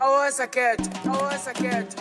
I was a cat.